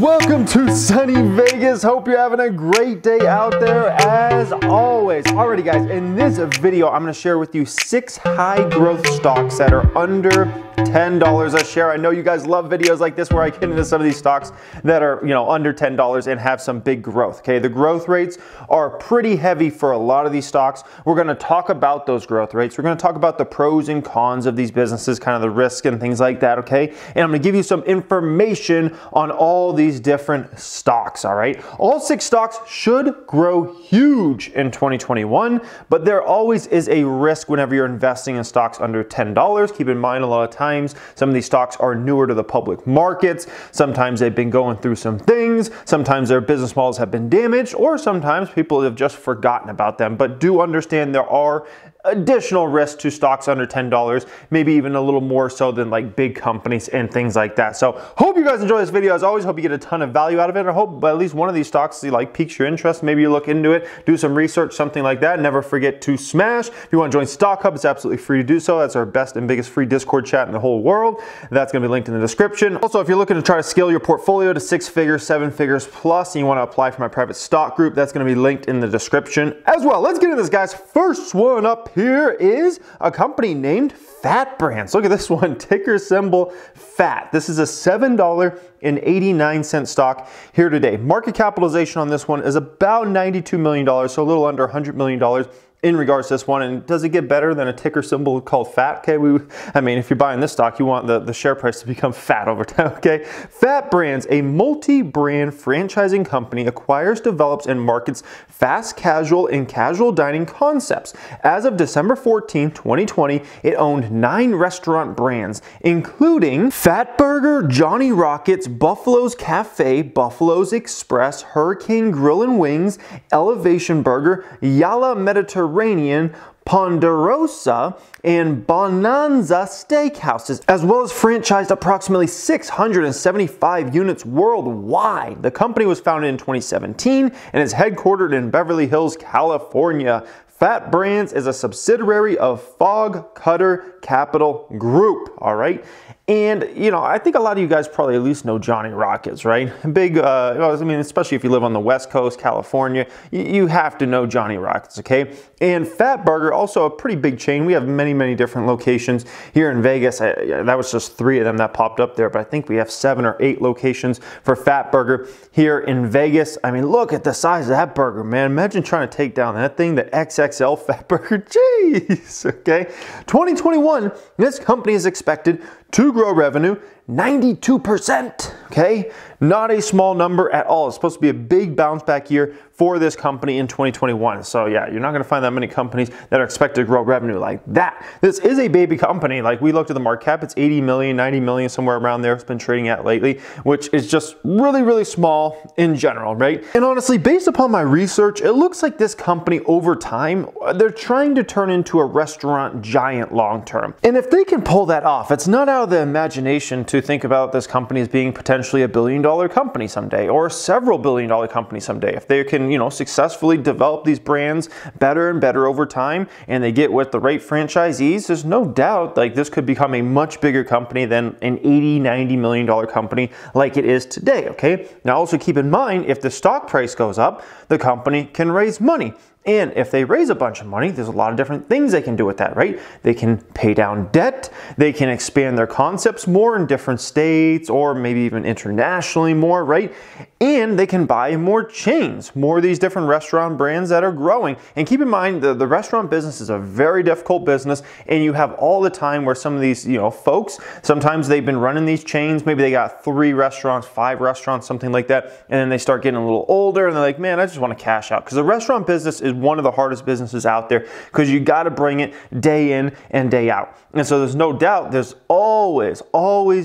welcome to sunny Vegas. Hope you're having a great day out there as always. Alrighty guys, in this video, I'm gonna share with you 6 high growth stocks that are under $10 a share. I know you guys love videos like this where I get into some of these stocks that are, you know, under $10 and have some big growth. Okay, the growth rates are pretty heavy for a lot of these stocks. We're going to talk about those growth rates. We're going to talk about the pros and cons of these businesses, kind of the risk and things like that. Okay, and I'm going to give you some information on all these different stocks. All right, all 6 stocks should grow huge in 2021, but there always is a risk whenever you're investing in stocks under $10. Keep in mind, a lot of times some of these stocks are newer to the public markets. Sometimes they've been going through some things. Sometimes their business models have been damaged, or sometimes people have just forgotten about them. But do understand there are additional risk to stocks under $10, maybe even a little more so than like big companies and things like that. So hope you guys enjoy this video. As always, hope you get a ton of value out of it. I hope at least one of these stocks you like piques your interest. Maybe you look into it, do some research, something like that. Never forget to smash. If you want to join Stock Hub, it's absolutely free to do so. That's our best and biggest free Discord chat in the whole world. That's going to be linked in the description. Also, if you're looking to try to scale your portfolio to 6 figures, 7 figures plus, and you want to apply for my private stock group, that's going to be linked in the description as well. Let's get into this, guys. First one up here is a company named Fat Brands. Look at this one, ticker symbol FAT. This is a $7.89 stock here today. Market capitalization on this one is about $92 million, so a little under $100 million in regards to this one. And does it get better than a ticker symbol called FAT? Okay, I mean, if you're buying this stock, you want the share price to become fat over time, okay? Fat Brands, a multi-brand franchising company, acquires, develops, and markets fast casual and casual dining concepts. As of December 14, 2020, it owned 9 restaurant brands, including Fatburger, Johnny Rockets, Buffalo's Cafe, Buffalo's Express, Hurricane Grill and Wings, Elevation Burger, Yala Mediterranean, Ponderosa, and Bonanza Steakhouses, as well as franchised approximately 675 units worldwide. The company was founded in 2017 and is headquartered in Beverly Hills, California. Fat Brands is a subsidiary of Fog Cutter Capital Group, all right? And, you know, I think a lot of you guys probably at least know Johnny Rockets, right? Big, I mean, especially if you live on the West Coast, California, you have to know Johnny Rockets, okay? And Fatburger, also a pretty big chain. We have many, many different locations here in Vegas. That was just 3 of them that popped up there, but I think we have 7 or 8 locations for Fatburger here in Vegas. I mean, look at the size of that burger, man. Imagine trying to take down that thing, the XXL Fatburger. Jeez, okay? 2021, this company is expected to grow revenue 92%, okay? Not a small number at all. It's supposed to be a big bounce back year for this company in 2021. So yeah, you're not gonna find that many companies that are expected to grow revenue like that. This is a baby company. Like, we looked at the market cap, it's 80 million, 90 million, somewhere around there. It's been trading at lately, which is just really, really small in general, right? And honestly, based upon my research, it looks like this company over time, they're trying to turn into a restaurant giant long-term. And if they can pull that off, it's not out of the imagination to think about this company as being potentially a billion-dollar company someday, or several billion-dollar company someday. If they can, you know, successfully develop these brands better and better over time, and they get with the right franchisees, there's no doubt like this could become a much bigger company than an $80-90 million company like it is today. Okay. Now also keep in mind, if the stock price goes up, the company can raise money. And if they raise a bunch of money, there's a lot of different things they can do with that, right? They can pay down debt, they can expand their concepts more in different states, or maybe even internationally more, right? And they can buy more chains, more of these different restaurant brands that are growing. And keep in mind, the restaurant business is a very difficult business, and you have all the time where some of these, you know, folks, sometimes they've been running these chains, maybe they got 3 restaurants, 5 restaurants, something like that, and then they start getting a little older, and they're like, man, I just want to cash out. Because the restaurant business is one of the hardest businesses out there, because you got to bring it day in and day out. And so there's no doubt there's always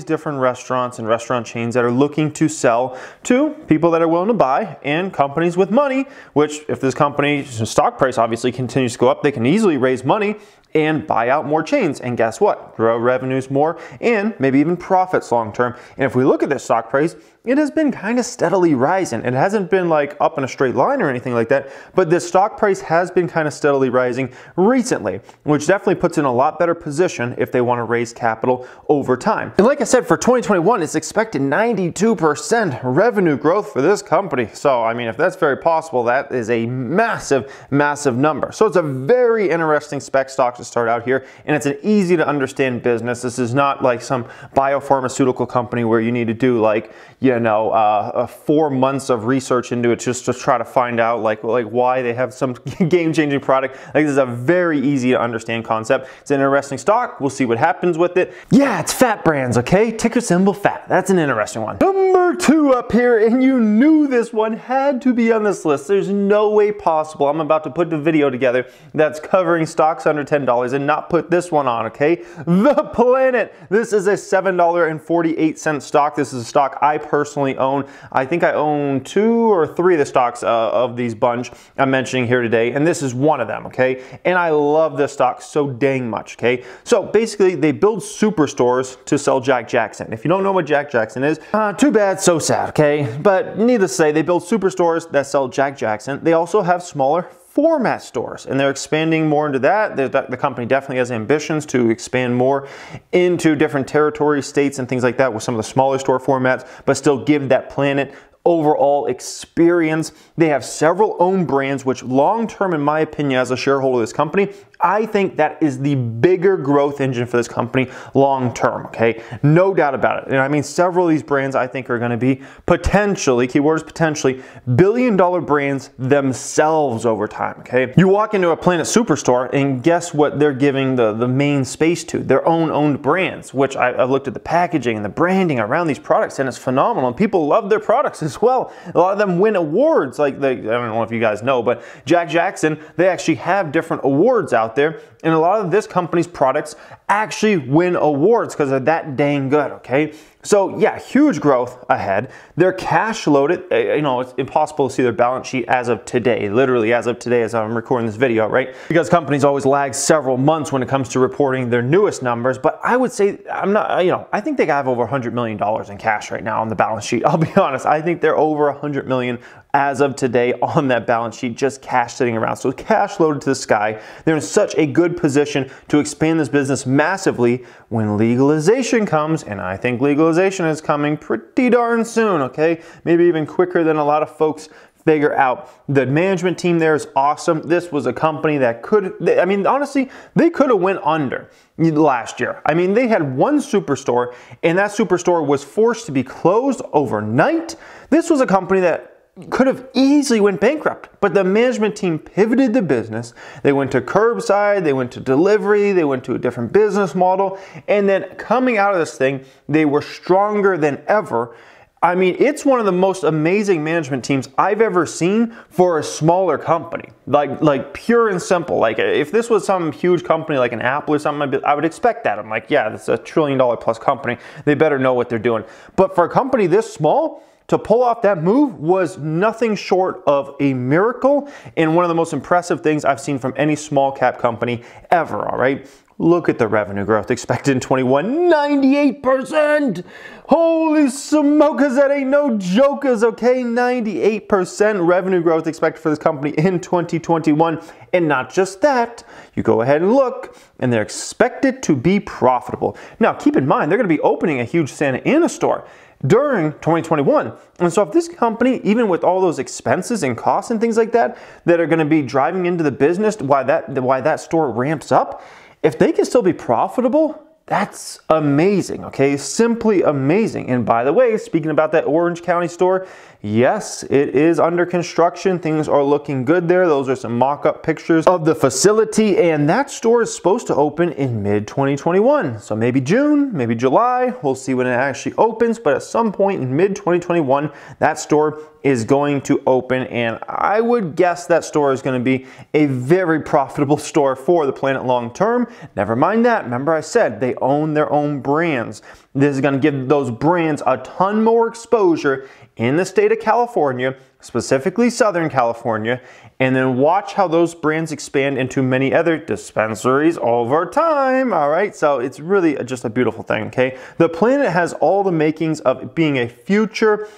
different restaurants and restaurant chains that are looking to sell to people that are willing to buy, and companies with money, which if this company's stock price obviously continues to go up, they can easily raise money and buy out more chains, and guess what? Grow revenues more and maybe even profits long term. And if we look at this stock price, it has been kind of steadily rising. It hasn't been like up in a straight line or anything like that, but this stock price has been kind of steadily rising recently, which definitely puts in a lot better position if they want to raise capital over time. And like I said, for 2021, it's expected 92% revenue growth for this company. So, I mean, if that's very possible, that is a massive, massive number. So it's a very interesting spec stock to start out here, and it's an easy to understand business. This is not like some biopharmaceutical company where you need to do like, you know, 4 months of research into it just to try to find out like why they have some game-changing product. Like, this is a very easy to understand concept. It's an interesting stock. We'll see what happens with it. Yeah, it's Fat Brands, okay? Ticker symbol FAT. That's an interesting one. Number two up here, and you knew this one had to be on this list. There's no way possible I'm about to put the video together that's covering stocks under $10 and not put this one on, okay? The Planet. This is a $7.48 stock. This is a stock I personally own. I think I own 2 or 3 of the stocks of these bunch I'm mentioning here today, and this is one of them, okay? And I love this stock so dang much, okay? So basically, they build superstores to sell Jack Jackson. If you don't know what Jack Jackson is, too bad, so sad, okay? But needless to say, they build superstores that sell Jack Jackson. They also have smaller format stores, and they're expanding more into that. The company definitely has ambitions to expand more into different territories, states, and things like that with some of the smaller store formats, but still give that Planet overall experience. They have several own brands, which long term, in my opinion, as a shareholder of this company, I think that is the bigger growth engine for this company long term, okay? No doubt about it. And I mean, several of these brands I think are gonna be potentially, keywords potentially, billion-dollar brands themselves over time, okay? You walk into a Planet superstore and guess what they're giving the main space to? Their own owned brands, which I've looked at the packaging and the branding around these products, and it's phenomenal. And people love their products as well. A lot of them win awards, like I don't know if you guys know, but Jack Jackson, they actually have different awards out there, and a lot of this company's products actually win awards because they're that dang good, okay? So yeah, huge growth ahead. They're cash loaded. You know, it's impossible to see their balance sheet as of today, literally as of today as I'm recording this video, right? Because companies always lag several months when it comes to reporting their newest numbers, but I would say, I think they have over $100 million in cash right now on the balance sheet. I'll be honest, I think they're over $100 million as of today on that balance sheet, just cash sitting around. So cash loaded to the sky. They're in such a good position to expand this business massively when legalization comes, and I think legalization is coming pretty darn soon, okay? Maybe even quicker than a lot of folks figure out. The management team there is awesome. This was a company that could, I mean, honestly, they could have went under last year. I mean, they had one superstore, and that superstore was forced to be closed overnight. This was a company that could have easily went bankrupt, but the management team pivoted the business. They went to curbside, they went to delivery, they went to a different business model, and then coming out of this thing, they were stronger than ever. I mean, it's one of the most amazing management teams I've ever seen for a smaller company. Like pure and simple. Like, if this was some huge company like an Apple or something, I would expect that. I'm like, yeah, that's a $1 trillion plus company. They better know what they're doing. But for a company this small, to pull off that move was nothing short of a miracle, and one of the most impressive things I've seen from any small cap company ever, all right? Look at the revenue growth expected in 21, 98%. Holy smokers, that ain't no jokers, okay? 98% revenue growth expected for this company in 2021. And not just that, you go ahead and look, and they're expected to be profitable. Now, keep in mind, they're gonna be opening a huge Santa Ana store during 2021. And so if this company, even with all those expenses and costs and things like that, that are gonna be driving into the business why that store ramps up, if they can still be profitable, that's amazing, okay? Simply amazing. And by the way, speaking about that Orange County store, yes, it is under construction. Things are looking good there. Those are some mock-up pictures of the facility, and that store is supposed to open in mid-2021. So maybe June, maybe July, we'll see when it actually opens, but at some point in mid-2021, that store is going to open, and I would guess that store is gonna be a very profitable store for the Planet long term. Never mind that, remember I said they own their own brands. This is going to give those brands a ton more exposure in the state of California, specifically Southern California, and then watch how those brands expand into many other dispensaries over time, all right? So it's really just a beautiful thing, okay? The Planet has all the makings of being a future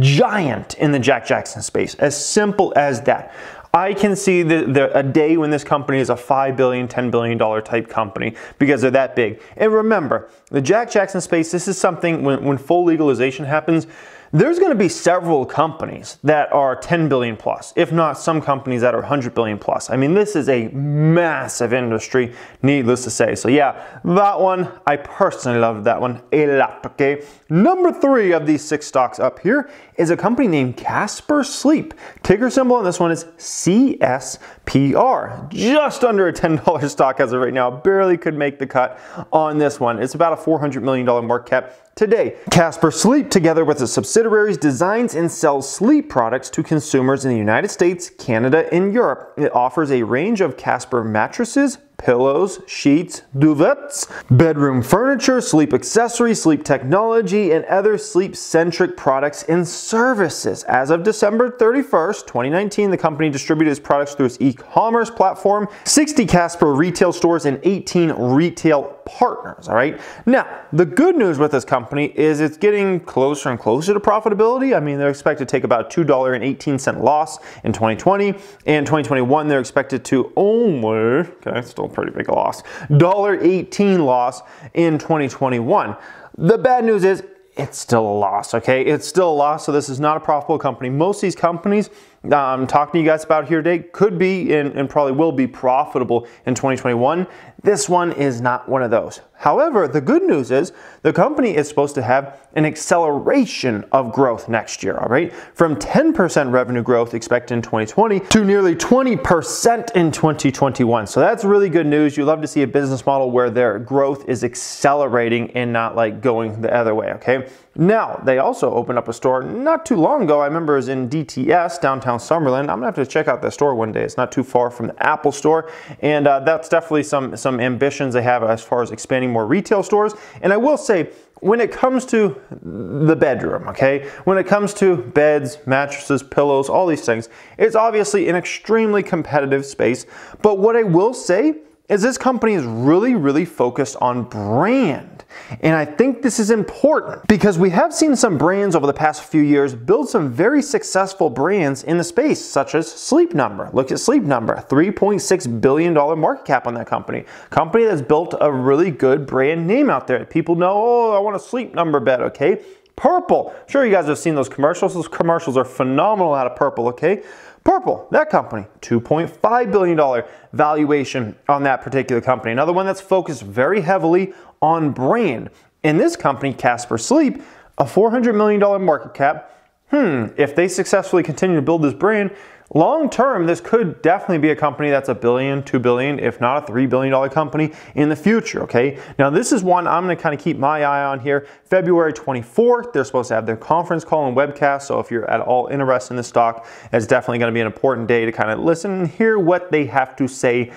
giant in the Jack Jackson space, as simple as that. I can see a day when this company is a $5 billion, $10 billion type company because they're that big. And remember, the Jack Jackson space, this is something when full legalization happens, there's going to be several companies that are 10 billion plus, if not some companies that are 100 billion plus. I mean, this is a massive industry, needless to say. So yeah, that one, I personally love that one a lot, okay? Number three of these six stocks up here is a company named Casper Sleep. Ticker symbol on this one is CSPR. Just under a $10 stock as of right now, barely could make the cut on this one. It's about a $400 million market cap today. Casper Sleep, together with its subsidiaries, designs and sells sleep products to consumers in the United States, Canada, and Europe. It offers a range of Casper mattresses, pillows, sheets, duvets, bedroom furniture, sleep accessories, sleep technology, and other sleep-centric products and services. As of December 31st, 2019, the company distributed its products through its e-commerce platform, 60 Casper retail stores, and 18 retail partners, all right? Now, the good news with this company is it's getting closer and closer to profitability. I mean, they're expected to take about $2.18 loss in 2020, and 2021, they're expected to only, okay, still pretty big loss, $1.18 loss in 2021. The bad news is it's still a loss, okay? It's still a loss, so this is not a profitable company. Most of these companies I'm talking to you guys about here today could be and probably will be profitable in 2021. This one is not one of those. However, the good news is the company is supposed to have an acceleration of growth next year, all right? From 10% revenue growth expected in 2020 to nearly 20% in 2021. So that's really good news. You love to see a business model where their growth is accelerating and not like going the other way, okay? Now, they also opened up a store not too long ago. I remember it was in DTS, downtown Summerlin. I'm gonna have to check out that store one day. It's not too far from the Apple store. And that's definitely some ambitions they have as far as expanding more retail stores. And I will say, when it comes to the bedroom, okay? When it comes to beds, mattresses, pillows, all these things, it's obviously an extremely competitive space. But what I will say is this company is really, really focused on brand. And I think this is important because we have seen some brands over the past few years build some very successful brands in the space, such as Sleep Number. Look at Sleep Number, $3.6 billion market cap on that company. Company that's built a really good brand name out there. People know, oh, I want a Sleep Number bed, okay? Purple, sure you guys have seen those commercials. Those commercials are phenomenal out of Purple, okay? Purple, that company, $2.5 billion valuation on that particular company. Another one that's focused very heavily on brand. In this company, Casper Sleep, a $400 million market cap. If they successfully continue to build this brand, long term, this could definitely be a company that's $1 billion, $2 billion, if not a $3 billion company in the future, okay? Now, this is one I'm gonna kind of keep my eye on here. February 24th, they're supposed to have their conference call and webcast, so if you're at all interested in this stock, it's definitely gonna be an important day to kind of listen and hear what they have to say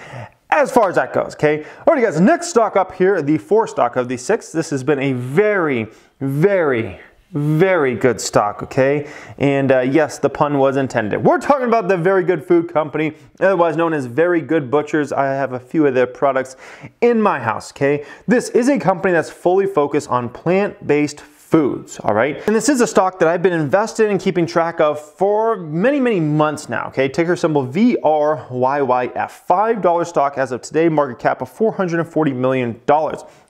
as far as that goes, okay? All right, guys, next stock up here, the fourth stock of the six. This has been a very, very good stock, okay? And yes, the pun was intended. We're talking about the Very Good Food Company, otherwise known as Very Good Butchers. I have a few of their products in my house, okay? This is a company that's fully focused on plant-based foods, all right? And this is a stock that I've been invested in keeping track of for many, many months now, okay? Ticker symbol VRYYF, $5 stock as of today, market cap of $440 million.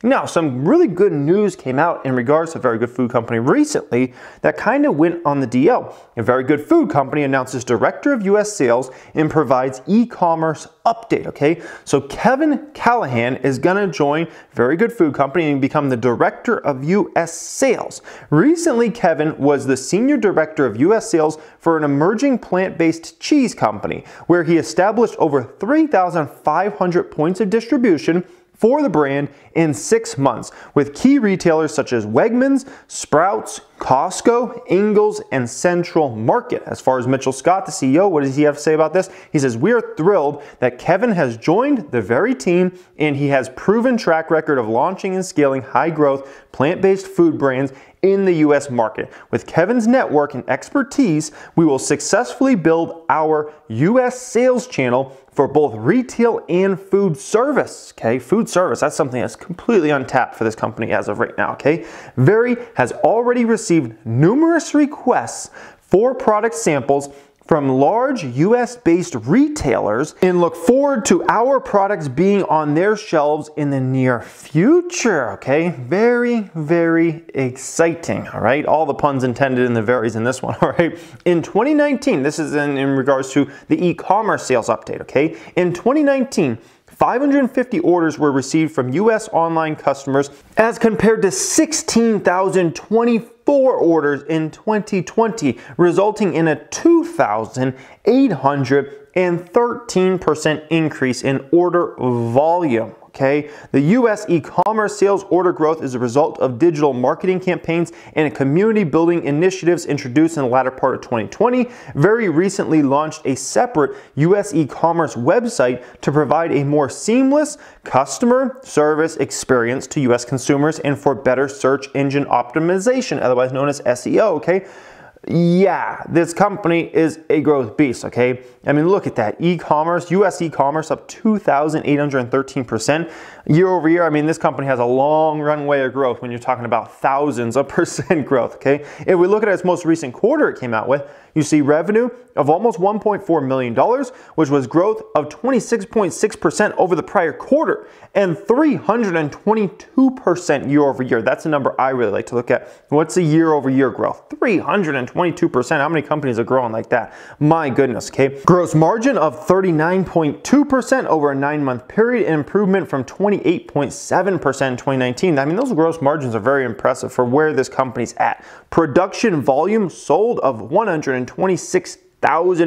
Now, some really good news came out in regards to Very Good Food Company recently that kind of went on the DL. A Very Good Food Company announces Director of U.S. Sales and provides e-commerce update, okay? So Kevin Callahan is gonna join Very Good Food Company and become the Director of U.S. Sales. Recently, Kevin was the Senior Director of U.S. Sales for an emerging plant-based cheese company, where he established over 3,500 points of distribution for the brand in 6 months with key retailers such as Wegmans, Sprouts, Costco, Ingalls, and Central Market. As far as Mitchell Scott, the CEO, what does he have to say about this? He says, "We are thrilled that Kevin has joined the Very team, and he has proven track record of launching and scaling high-growth, plant-based food brands in the U.S. market. With Kevin's network and expertise, we will successfully build our U.S. sales channel for both retail and food service." Okay, food service, that's something that's completely untapped for this company as of right now, okay? Very has already received numerous requests for product samples from large US-based retailers and look forward to our products being on their shelves in the near future, okay? Very, very exciting, all right? All the puns intended in the varies in this one, all right? In 2019, this is in regards to the e-commerce sales update, okay? In 2019, 550 orders were received from US online customers as compared to 16,024 orders in 2020, resulting in a 2,813% increase in order volume. Okay, the U.S. e-commerce sales order growth is a result of digital marketing campaigns and community building initiatives introduced in the latter part of 2020. Very recently launched a separate U.S. e-commerce website to provide a more seamless customer service experience to U.S. consumers and for better search engine optimization, otherwise known as SEO, okay? Yeah, this company is a growth beast, okay? I mean, look at that. E-commerce, US e-commerce up 2,813% year over year. I mean, this company has a long runway of growth when you're talking about thousands of percent growth, okay? If we look at its most recent quarter it came out with, you see revenue of almost $1.4 million, which was growth of 26.6% over the prior quarter and 322% year over year. That's a number I really like to look at. What's the year over year growth? 322%. How many companies are growing like that? My goodness, okay. Gross margin of 39.2% over a 9-month period, improvement from 28.7% in 2019. I mean, those gross margins are very impressive for where this company's at. Production volume sold of 126,000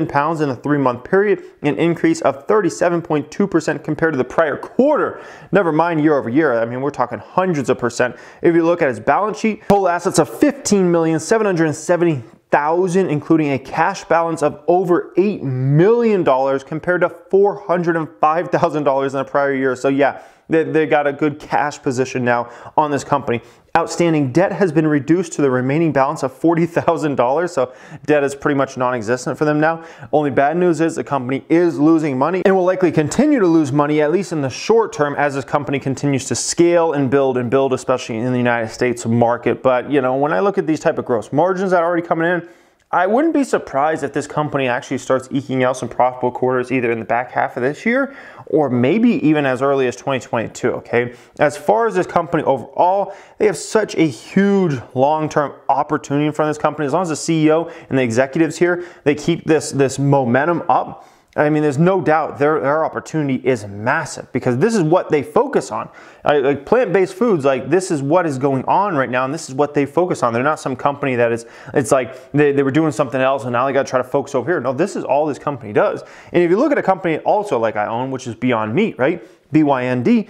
pounds in a 3-month period, an increase of 37.2% compared to the prior quarter. Never mind year over year, I mean, we're talking hundreds of percent. If you look at its balance sheet, total assets of $15,770,000, including a cash balance of over $8 million compared to $405,000 in the prior year. So yeah, they got a good cash position now on this company. Outstanding debt has been reduced to the remaining balance of $40,000, so debt is pretty much non-existent for them now. Only bad news is the company is losing money and will likely continue to lose money, at least in the short term, as this company continues to scale and build, especially in the United States market. But, you know, when I look at these type of gross margins that are already coming in, I wouldn't be surprised if this company actually starts eking out some profitable quarters either in the back half of this year or maybe even as early as 2022, okay? As far as this company overall, they have such a huge long-term opportunity in front of this company. As long as the CEO and the executives here, they keep this momentum up, I mean, there's no doubt their opportunity is massive because this is what they focus on. Like plant-based foods, like this is what is going on right now and this is what they focus on. They're not some company that is, it's like they were doing something else and now they gotta try to focus over here. No, this is all this company does. And if you look at a company also like I own, which is Beyond Meat, right? BYND.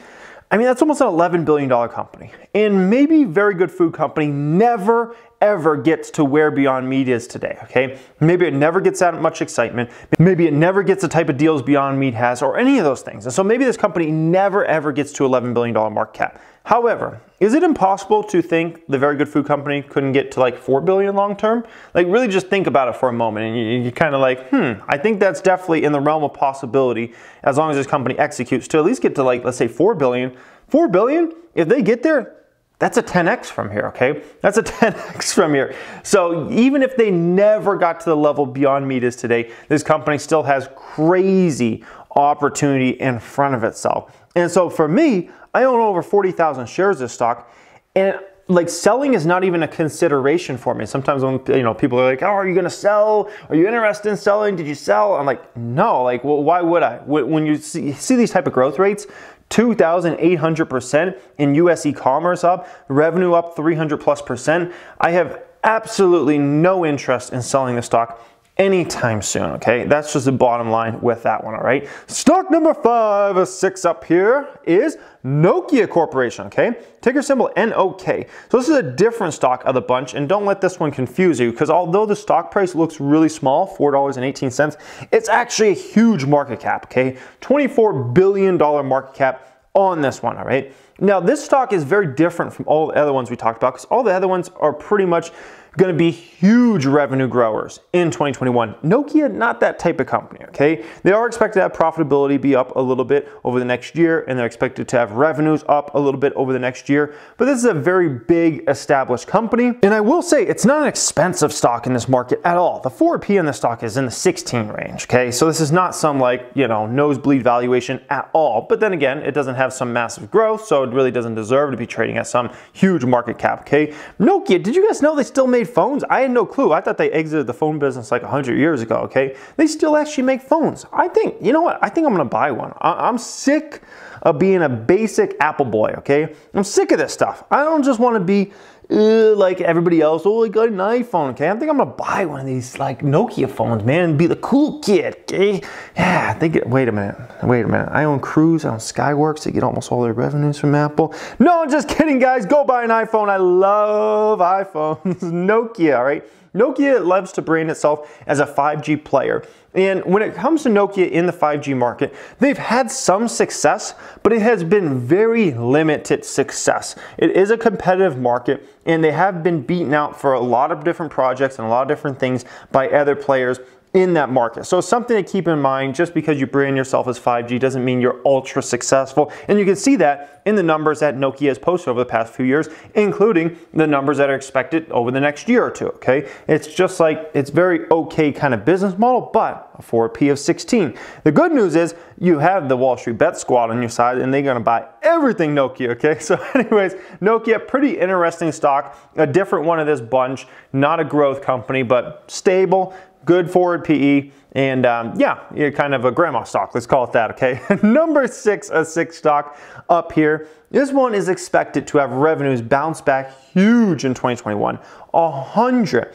I mean, that's almost an $11 billion company. And maybe Very Good Food Company never, ever gets to where Beyond Meat is today, okay? Maybe it never gets that much excitement. Maybe it never gets the type of deals Beyond Meat has or any of those things. And so maybe this company never, ever gets to $11 billion market cap. However, is it impossible to think the Very Good Food Company couldn't get to like $4 billion long term? Like really just think about it for a moment and you kind of like, I think that's definitely in the realm of possibility as long as this company executes to at least get to like, let's say $4 billion. $4 billion, if they get there, that's a 10x from here, okay? That's a 10x from here. So even if they never got to the level Beyond Meat is today, this company still has crazy opportunity in front of itself. And so for me, I own over 40,000 shares of stock, and like selling is not even a consideration for me. Sometimes when people are like, "Oh, are you gonna sell? Are you interested in selling? Did you sell?" I'm like, "No." Like, well, why would I? When you see these type of growth rates, 2,800% in U.S. e-commerce up, revenue up 300+%, I have absolutely no interest in selling the stock anytime soon, okay? That's just the bottom line with that one, all right? Stock number 5 or 6 up here is Nokia Corporation, okay? Ticker symbol NOK. So this is a different stock of the bunch, and don't let this one confuse you, because although the stock price looks really small, $4.18, it's actually a huge market cap, okay? $24 billion market cap on this one, all right? Now, this stock is very different from all the other ones we talked about, because all the other ones are pretty much gonna be huge revenue growers in 2021. Nokia, not that type of company, okay? They are expected to have profitability be up a little bit over the next year, and they're expected to have revenues up a little bit over the next year, but this is a very big established company. And I will say, it's not an expensive stock in this market at all. The 4P in this stock is in the 16 range, okay? So this is not some, like, you know, nosebleed valuation at all, but then again, it doesn't have some massive growth, so it really doesn't deserve to be trading at some huge market cap, okay? Nokia, did you guys know they still made phones? I had no clue. I thought they exited the phone business like 100 years ago, okay? They still actually make phones. I think, you know what? I think I'm gonna buy one. I'm sick of being a basic Apple boy, okay? I'm sick of this stuff. I don't just wanna be like everybody else. Oh, I got an iPhone, okay? I think I'm gonna buy one of these like Nokia phones, man, and be the cool kid, okay? Yeah, I think, wait a minute. I own Cruise, I own Skyworks, they get almost all their revenues from Apple. No, I'm just kidding, guys, go buy an iPhone. I love iPhones. Nokia, all right? Nokia loves to brand itself as a 5G player. And when it comes to Nokia in the 5G market, they've had some success, but it has been very limited success. It is a competitive market, and they have been beaten out for a lot of different projects and a lot of different things by other players in that market. So something to keep in mind, just because you brand yourself as 5G doesn't mean you're ultra successful. And you can see that in the numbers that Nokia has posted over the past few years, including the numbers that are expected over the next year or two, okay? It's just like, it's very okay kind of business model, but for a P of 16. The good news is you have the Wall Street Bet Squad on your side, and they're gonna buy everything Nokia, okay? So anyways, Nokia, pretty interesting stock, a different one of this bunch, not a growth company, but stable, good forward PE, and yeah, you're kind of a grandma stock, let's call it that, okay? Number 6, a 6 stock up here. This one is expected to have revenues bounce back huge in 2021. 138%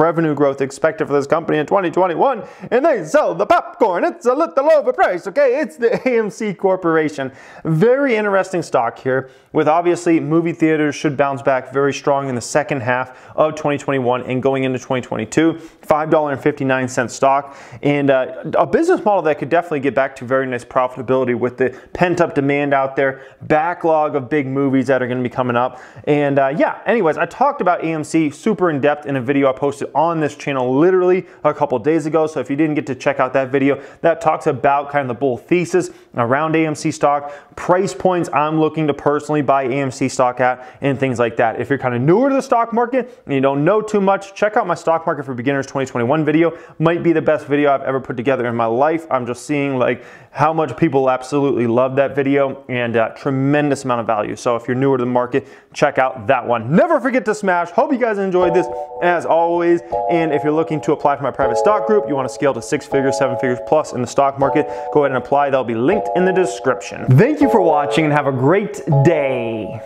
revenue growth expected for this company in 2021, and they sell the popcorn. It's a little overpriced, okay? It's the AMC Corporation. Very interesting stock here, with obviously movie theaters should bounce back very strong in the second half of 2021 and going into 2022. $5.59 stock, and a business model that could definitely get back to very nice profitability with the pent-up demand out there, backlog of big movies that are going to be coming up, and yeah, anyways, I talked about AMC super in depth in a video I posted on this channel literally a couple days ago. So if you didn't get to check out that video, that talks about kind of the bull thesis around AMC stock, price points I'm looking to personally buy AMC stock at, and things like that. If you're kind of newer to the stock market and you don't know too much, check out my Stock Market for Beginners 2021 video. Might be the best video I've ever put together in my life. I'm just seeing like how much people absolutely love that video, and tremendous amount of value. So if you're newer to the market, check out that one. Never forget to smash. Hope you guys enjoyed this as always, and if you're looking to apply for my private stock group, you want to scale to 6 figures, 7 figures plus in the stock market, go ahead and apply. That'll be linked in the description. Thank you for watching, and have a great day.